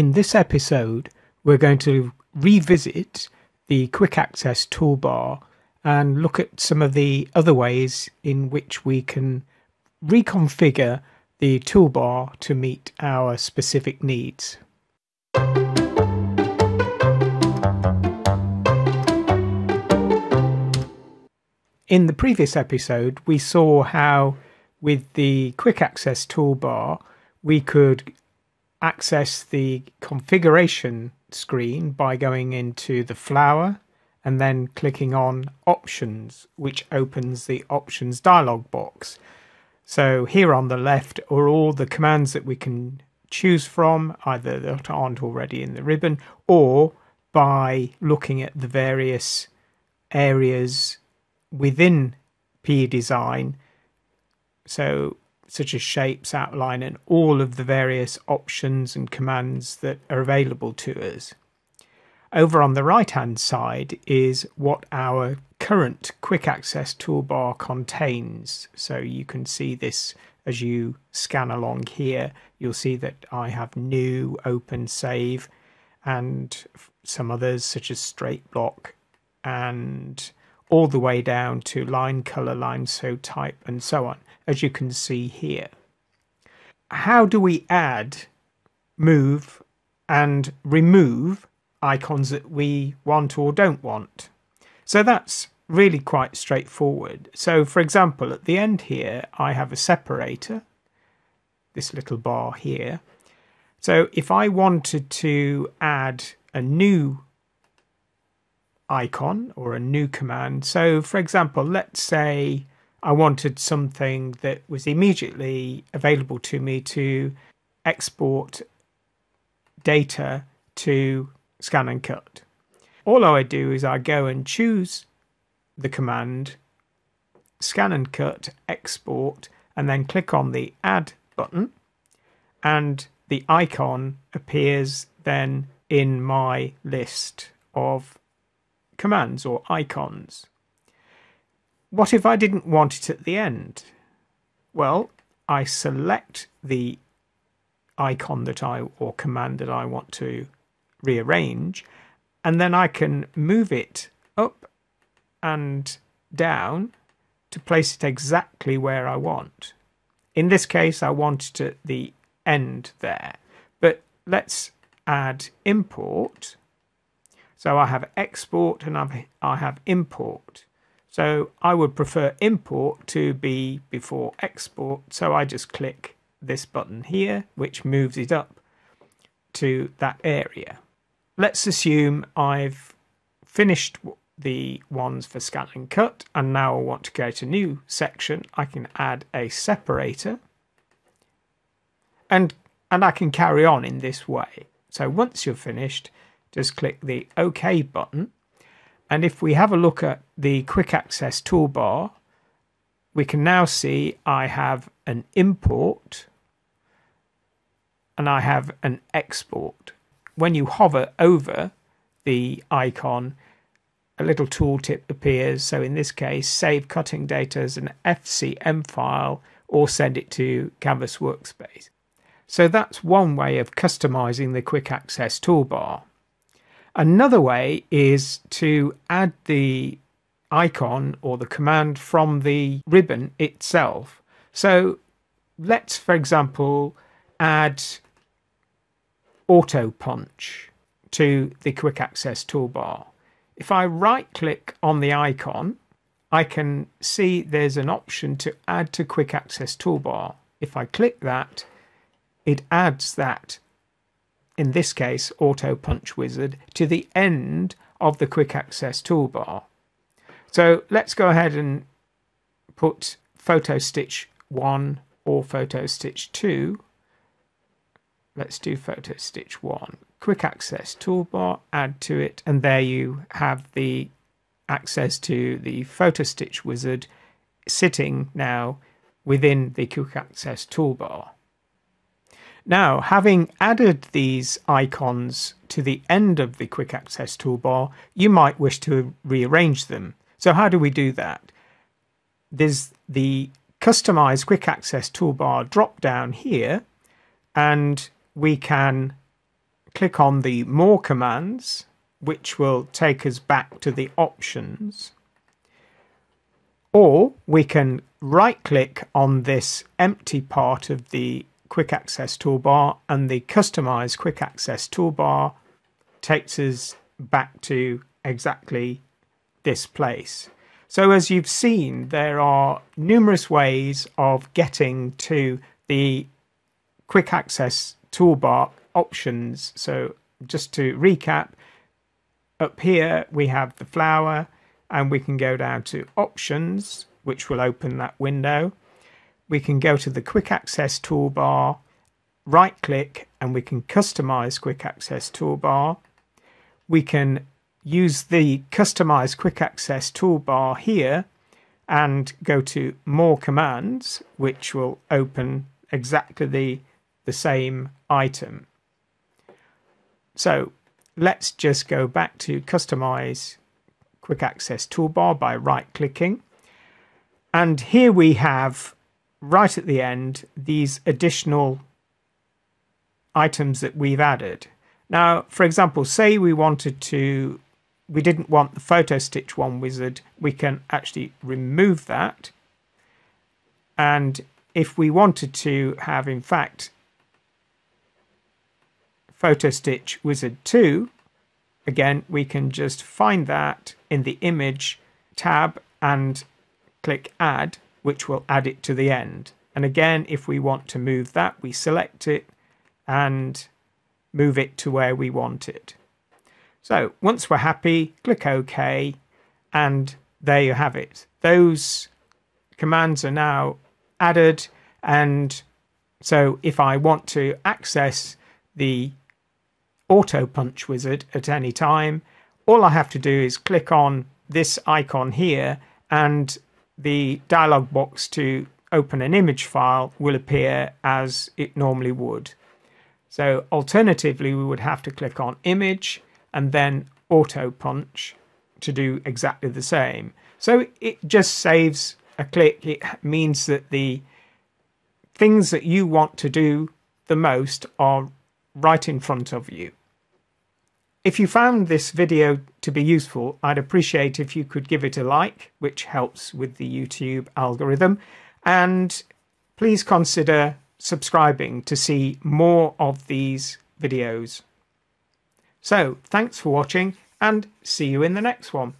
In this episode, we're going to revisit the Quick Access Toolbar and look at some of the other ways in which we can reconfigure the toolbar to meet our specific needs. In the previous episode, we saw how with the Quick Access Toolbar, we could access the configuration screen by going into the flower and then clicking on Options, which opens the Options dialog box. So here on the left are all the commands that we can choose from, either that aren't already in the ribbon or by looking at the various areas within PE Design, so such as shapes, outline, and all of the various options and commands that are available to us. Over on the right hand side is what our current Quick Access Toolbar contains. So you can see this as you scan along here. You'll see that I have New, Open, Save, and some others such as Straight Block, and all the way down to Line, Color, Line, So Type, and so on, as you can see here. How do we add, move, and remove icons that we want or don't want? So that's really quite straightforward. So for example, at the end here, I have a separator, this little bar here. So if I wanted to add a new icon or a new command, so for example, let's say I wanted something that was immediately available to me to export data to Scan and Cut. All I would do is I go and choose the command Scan and Cut Export and then click on the Add button, and the icon appears then in my list of commands or icons. What if I didn't want it at the end? Well, I select the icon that or command that I want to rearrange, and then I can move it up and down to place it exactly where I want. In this case, I want it at the end there, but let's add import. So I have export and I have import. So I would prefer import to be before export, so I just click this button here, which moves it up to that area. Let's assume I've finished the ones for Scan and Cut, and now I want to go to new section. I can add a separator, and I can carry on in this way. So once you're finished, just click the OK button. And if we have a look at the Quick Access Toolbar, we can now see I have an import and I have an export. When you hover over the icon, a little tooltip appears. So in this case, save cutting data as an FCM file or send it to Canvas Workspace. So that's one way of customizing the Quick Access Toolbar. Another way is to add the icon or the command from the ribbon itself. So let's, for example, add Auto Punch to the Quick Access Toolbar. If I right-click on the icon, I can see there's an option to add to Quick Access Toolbar. If I click that, it adds that, in this case, Auto Punch Wizard, to the end of the Quick Access Toolbar. So let's go ahead and put Photo Stitch 1 or Photo Stitch 2. Let's do Photo Stitch 1. Quick Access Toolbar, add to it, and there you have the access to the Photo Stitch Wizard sitting now within the Quick Access Toolbar. Now, having added these icons to the end of the Quick Access Toolbar, you might wish to rearrange them. So how do we do that? There's the Customize Quick Access Toolbar drop down here, and we can click on the More commands, which will take us back to the options. Or we can right-click on this empty part of the Quick Access Toolbar, and the Customize Quick Access Toolbar takes us back to exactly this place. So as you've seen, there are numerous ways of getting to the Quick Access Toolbar options. So just to recap, up here we have the flower, and we can go down to Options, which will open that window. We can go to the Quick Access Toolbar, right-click, and we can customize Quick Access Toolbar. We can use the Customize Quick Access Toolbar here and go to More commands, which will open exactly the same item. So let's just go back to Customize Quick Access Toolbar by right-clicking. And here we have, right at the end, these additional items that we've added. Now, for example, say we didn't want the photo stitch one wizard, we can actually remove that. And if we wanted to have, in fact, photo stitch wizard 2, again, we can just find that in the image tab and click add, which will add it to the end. And again, if we want to move that, we select it and move it to where we want it. So once we're happy, click OK, and there you have it. Those commands are now added, and so if I want to access the Auto Punch wizard at any time, all I have to do is click on this icon here, and the dialog box to open an image file will appear as it normally would. So alternatively, we would have to click on Image and then Auto Punch to do exactly the same. So it just saves a click. It means that the things that you want to do the most are right in front of you. If you found this video to be useful, I'd appreciate if you could give it a like, which helps with the YouTube algorithm, and please consider subscribing to see more of these videos. So, thanks for watching, and see you in the next one.